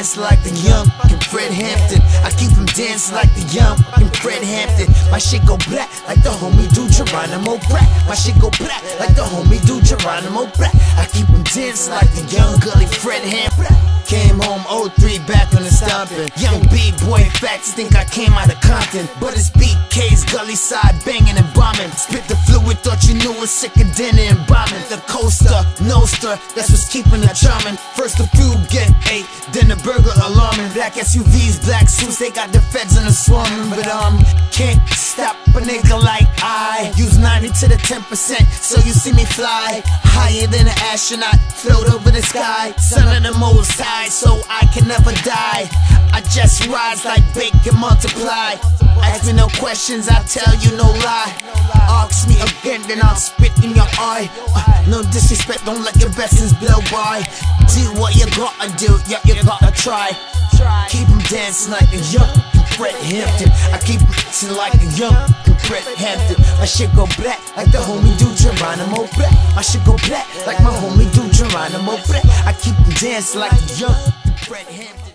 dance like the young Fred Hampton. I keep him dance like the young Fred Hampton. My shit go black like the homie do Geronimo Pratt. My shit go black like the homie do Geronimo Pratt. I keep him dance like the young gully Fred Hampton. Came home 03 back on the stompin'. Young B-boy facts think I came out of Compton, but it's BK's gully side banging and bombing. Spit the fluid, thought you knew it's sicker than and bombing. The coaster, noster, that's what's keeping the charmin'. First the few get ate, then the burger alarming. Black SUVs, black suits, they got the feds in the swarming. But can't stop a nigga like I. Use 90 to the 10%, so you see me fly higher than an astronaut, float over the sky. Son of the Most High, so I can never die. I just rise like bake and multiply. Ask me no questions, I tell you no lie. Ask me again, then I'll spit in your eye. No disrespect, don't let your blessings blow by. Do what you gotta do, yeah, you gotta try. Keep them dancing like a young Fred Hampton. I keep them dancing like a young Fred Hampton. My shit go black like the homie do Geronimo Pratt. My shit go black like my homie do Geronimo Pratt. I keep them dancing like a young Fred Hampton.